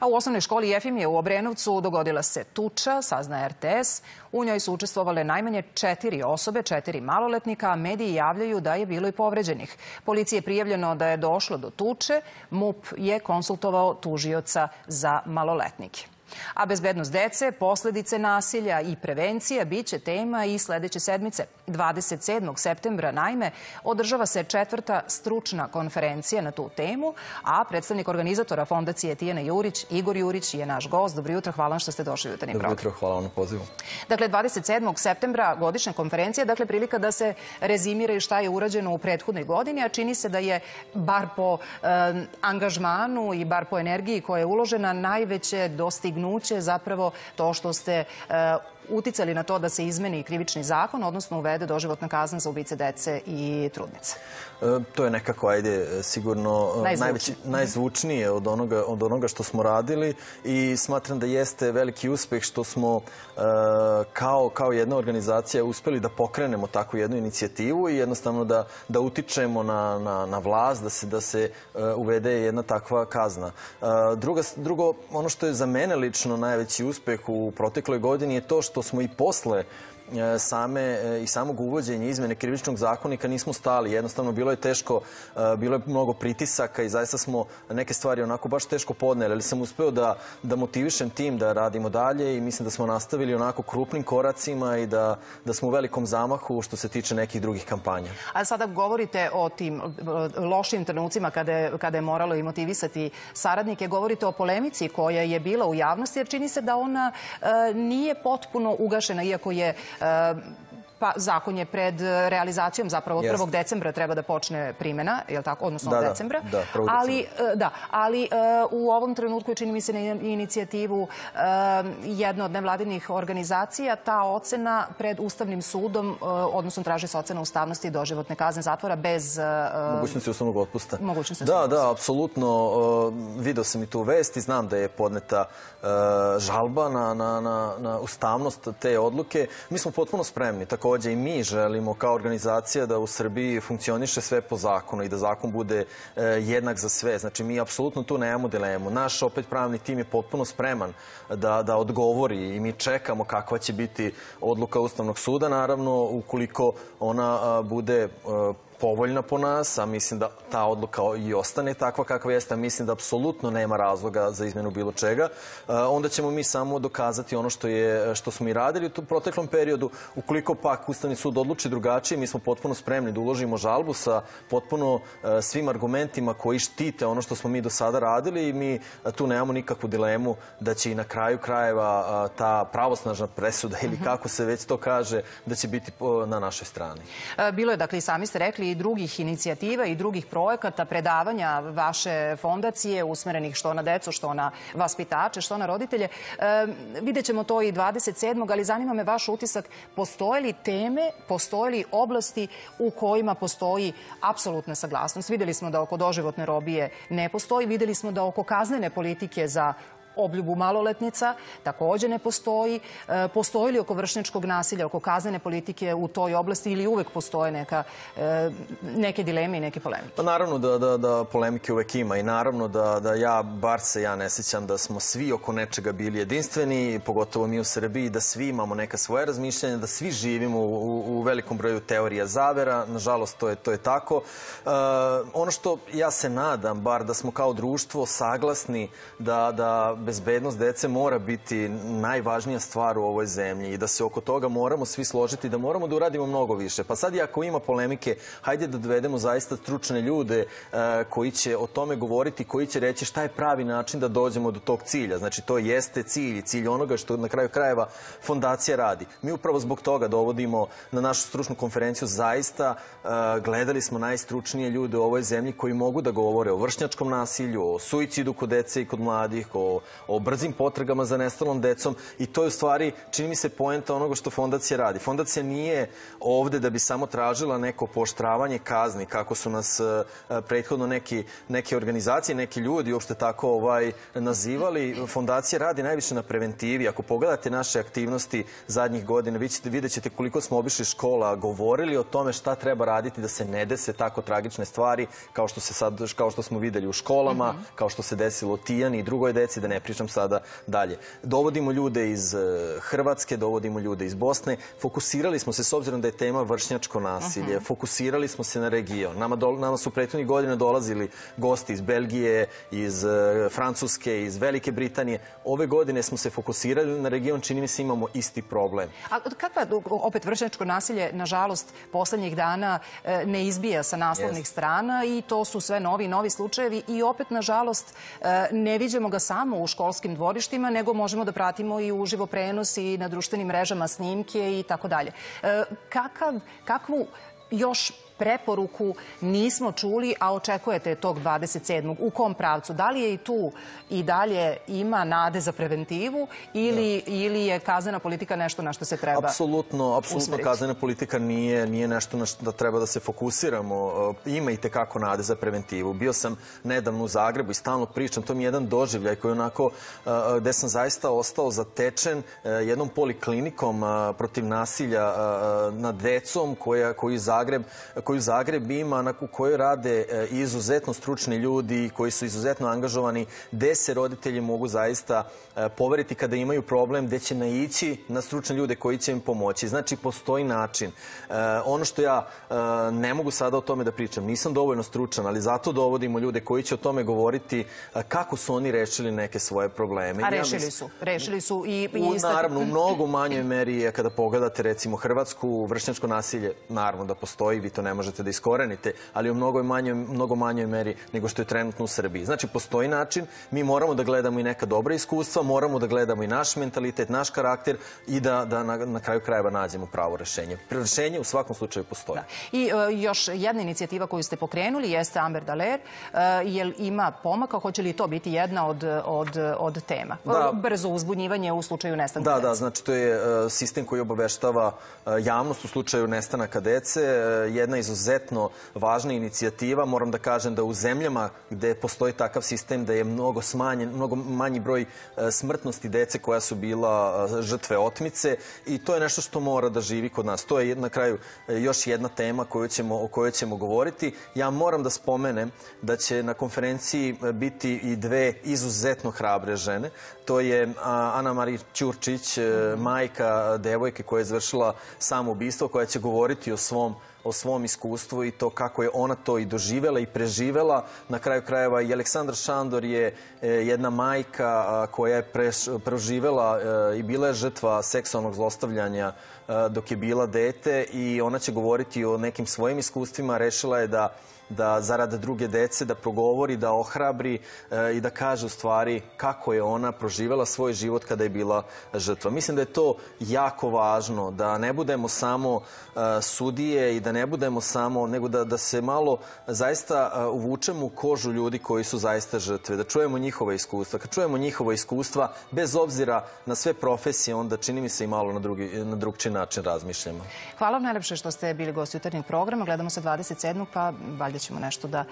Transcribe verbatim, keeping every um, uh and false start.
A u osnovnoj školi Jefimije u Obrenovcu dogodila se tuča, sazna R T S. U njoj su učestvovale najmanje četiri osobe, četiri maloletnika, a mediji javljaju da je bilo i povređenih. Policiji je prijavljeno da je došlo do tuče, M U P je konsultovao tužioca za maloletnike. A bezbednost dece, posledice nasilja i prevencija biće tema i sledeće sedmice. dvadeset sedmog septembra, naime, održava se četvrta stručna konferencija na tu temu, a predstavnik organizatora Fondacije Tijana Jurić, Igor Jurić, je naš gost. Dobro jutro, hvala vam što ste došli u jutarnji program. Dobro jutro, hvala vam na pozivu. Dakle, dvadeset sedmog septembra godišnja konferencija, dakle, prilika da se rezimiraju šta je urađeno u prethodnoj godini, a čini se da je bar po angažmanu i bar po energiji koja je uložena najveće dostignuće zapravo to što ste uticali na to da se izmeni krivični zakon, odnosno uvede doživotna kazna za ubice dece i trudnice. To je nekako, ajde, sigurno najzvučnije od onoga što smo radili i smatram da jeste veliki uspeh što smo kao jedna organizacija uspeli da pokrenemo takvu jednu inicijativu i jednostavno da utičemo na vlast, da se uvede jedna takva kazna. Drugo, ono što je za mene lično najveći uspeh u protekloj godini je to što smo i posle i samog uvođenja izmene krivičnog zakonika nismo stali. Jednostavno, bilo je teško, bilo je mnogo pritisaka i zaista smo neke stvari onako baš teško podneli, ali sam uspeo da motivišem tim da radimo dalje i mislim da smo nastavili onako krupnim koracima i da smo u velikom zamahu što se tiče nekih drugih kampanja. A sada govorite o tim lošim trenucima kada je moralo i motivisati saradnike, govorite o polemici koja je bila u javnosti, jer čini se da ona nije potpuno ugašena, iako je pa zakon je pred realizacijom, zapravo prvog decembra treba da počne primjena, odnosno od decembra. Ali u ovom trenutku, čini mi se, na inicijativu jedne od nevladinih organizacija, ta ocena pred Ustavnim sudom, odnosno traži se ocena ustavnosti i doživotne kazne zatvora bez mogućnosti uslovnog otpusta. Da, da, apsolutno. Video sam i tu vest i znam da je podneta žalba na ustavnost te odluke. Mi smo potpuno spremni. Takođe i mi želimo kao organizacija da u Srbiji funkcioniše sve po zakonu i da zakon bude jednak za sve. Znači, mi apsolutno tu nemamo dilemu. Naš opet pravni tim je potpuno spreman da odgovori i mi čekamo kakva će biti odluka Ustavnog suda, naravno, ukoliko ona bude povoljna po nas, a mislim da ta odluka i ostane takva kakva jeste, a mislim da apsolutno nema razloga za izmenu bilo čega, onda ćemo mi samo dokazati ono što smo i radili u proteklom periodu. Ukoliko pak Ustavni sud odluči drugačije, mi smo potpuno spremni da uložimo žalbu sa potpuno svim argumentima koji štite ono što smo mi do sada radili i mi tu nemamo nikakvu dilemu da će i na kraju krajeva ta pravosnažna presuda ili kako se već to kaže, da će biti na našoj strani. Bilo je, dakle, i sami ste rekli, i drugih inicijativa i drugih projekata, predavanja vaše fondacije usmerenih što na decu, što na vaspitače, što na roditelje. Vidjet ćemo to i dvadeset sedmog, ali zanima me vaš utisak. Postoje li teme, postoje li oblasti u kojima postoji apsolutna saglasnost? Videli smo da oko doživotne robije ne postoji, videli smo da oko kaznene politike za obljubu maloletnica takođe ne postoji. Postoji li oko vršnjačkog nasilja, oko kaznene politike u toj oblasti ili uvek postoje neke dileme i neke polemike? Naravno da polemike uvek ima i naravno da ja, bar se ja ne sećam da smo svi oko nečega bili jedinstveni, pogotovo mi u Srbiji, da svi imamo neka svoje razmišljanja, da svi živimo u velikom broju teorija zavera. Nažalost, to je tako. Ono što ja se nadam, bar da smo kao društvo saglasni da bezbednost dece mora biti najvažnija stvar u ovoj zemlji i da se oko toga moramo svi složiti, da moramo da uradimo mnogo više. Pa sad, ako ima polemike, hajde da dovedemo zaista stručne ljude koji će o tome govoriti, koji će reći šta je pravi način da dođemo do tog cilja. Znači, to jeste cilj i cilj onoga što na kraju krajeva fondacija radi. Mi upravo zbog toga dovodimo na našu stručnu konferenciju zaista, gledali smo najstručnije ljude u ovoj zemlji koji mogu da govore o vršnjačkom nasilju, o suicidu kod dece i kod mladih, o o brzim potragama za nestalom decom i to je u stvari, čini mi se, poenta onoga što fondacija radi. Fondacija nije ovde da bi samo tražila neko pooštravanje kazni, kako su nas prethodno neke organizacije, neki ljudi uopšte tako nazivali. Fondacija radi najviše na preventivi. Ako pogledate naše aktivnosti zadnjih godina, vidjet ćete koliko smo obišli škola, govorili o tome šta treba raditi da se ne dese tako tragične stvari kao što smo videli u školama, kao što se desilo u Tijani i drugoj deci, da ne ne pričam sada dalje. Dovodimo ljude iz Hrvatske, dovodimo ljude iz Bosne. Fokusirali smo se, s obzirom da je tema vršnjačko nasilje, fokusirali smo se na region. Nama su prethodnih godina dolazili gosti iz Belgije, iz Francuske, iz Velike Britanije. Ove godine smo se fokusirali na region, čini mi se imamo isti problem. A kakva, opet vršnjačko nasilje, nažalost, poslednjih dana ne izbija sa naslovnih strana i to su sve novi i novi slučajevi i opet, nažalost, ne viđemo ga samo u školskim dvorištima, nego možemo da pratimo i uživo prenos i na društvenim mrežama snimke i tako dalje. Kakvu još preporuku nismo čuli, a očekujete tog dvadeset sedmog U kom pravcu? Da li je i tu i dalje ima nade za preventivu ili je kaznena politika nešto na što se treba usmeriti? Apsolutno kaznena politika nije nešto na što treba da se fokusiramo. Ima i tekako nade za preventivu. Bio sam nedavno u Zagrebu i stalno pričam. To mi je jedan doživljaj koji onako, gde sam zaista ostao zatečen jednom poliklinikom protiv nasilja nad decom koju Zagreb koju Zagreb ima, u kojoj rade izuzetno stručni ljudi koji su izuzetno angažovani, gde se roditelji mogu zaista poveriti kada imaju problem, gde će naići na stručne ljude koji će im pomoći. Znači, postoji način. Ono što ja ne mogu sada o tome da pričam, nisam dovoljno stručan, ali zato dovodimo ljude koji će o tome govoriti kako su oni rešili neke svoje probleme. A rešili su. Rešili su i... Naravno, u mnogo manjoj meri, kada pogledate recimo Hrvatsku, vršnjačko nasilje, naravno da postoji, vi to ne možete da iskorenite, ali u mnogo manjoj meri nego što je trenutno u Srbiji. Znači, postoji način, mi moramo da gledamo i neka dobra iskustva, moramo da gledamo i naš mentalitet, naš karakter i da na kraju krajeva nađemo pravo rešenje. Rešenje u svakom slučaju postoji. I još jedna inicijativa koju ste pokrenuli jeste Amber Alert. Jel ima pomaka? Hoće li to biti jedna od tema? Brzo uzbunjivanje u slučaju nestanka dece. Da, da, znači to je sistem koji obaveštava javnost u slučaju nestanaka dece. Jedna izuzetno važna inicijativa. Moram da kažem da u zemljama gde postoji takav sistem da je mnogo smanjen, mnogo manji broj smrtnosti dece koja su bila žrtve otmice i to je nešto što mora da živi kod nas. To je na kraju još jedna tema o kojoj ćemo govoriti. Ja moram da spomenem da će na konferenciji biti i dve izuzetno hrabre žene. To je Ana Mariju Ćurčić, majka devojke koja je izvršila samoubistvo, koja će govoriti o svom o svom iskustvu i to kako je ona to i doživela i preživela. Na kraju krajeva i Aleksandra Šandor je jedna majka koja je preživela i bila je žrtva seksualnog zlostavljanja dok je bila dete i ona će govoriti o nekim svojim iskustvima. Rešila je da da zarada druge dece, da progovori, da ohrabri i da kaže u stvari kako je ona proživjela svoj život kada je bila žrtva. Mislim da je to jako važno, da ne budemo samo sudije i da ne budemo samo, nego da se malo zaista uvučemo u kožu ljudi koji su zaista žrtve, da čujemo njihova iskustva. Kad čujemo njihova iskustva, bez obzira na sve profesije, onda čini mi se i malo na drugčiji način razmišljamo. Hvala vam najlepše što ste bili gosti jutarnjeg programa. Gledamo se dvadeset sedmog pa valjda ćemo nešto da...